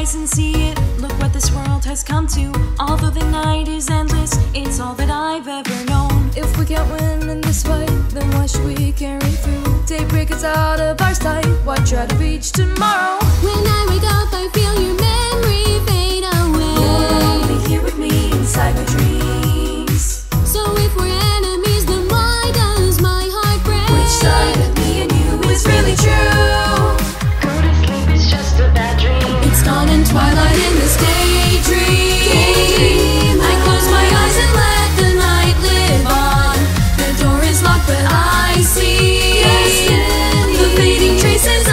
eyes and see it. Look what this world has come to. Although the night is endless, it's all that I've ever known. If we can't win in this fight, then why should we carry through? Daybreak is out of our sight, why try to reach tomorrow? When I wake up, I feel your memory fade away. You'll be here with me inside my dreams. So if we're enemies, then why does my heart break? Which side of me and you is really true? In twilight, in this daydream, I close my eyes and let the night live on. The door is locked, but I see the fading traces.